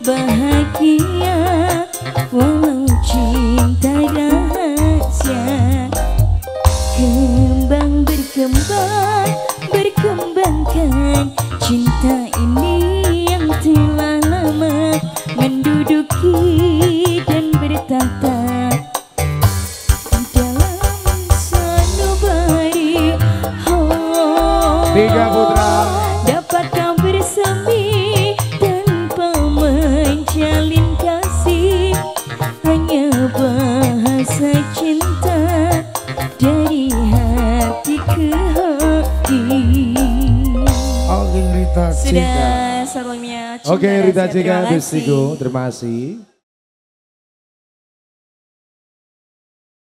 Bahagia. Tiga putra dapat kau bersemi tanpa menjalin kasih, hanya bahasa cinta dari hati ke hati. Oke Rita Cika, terima kasih.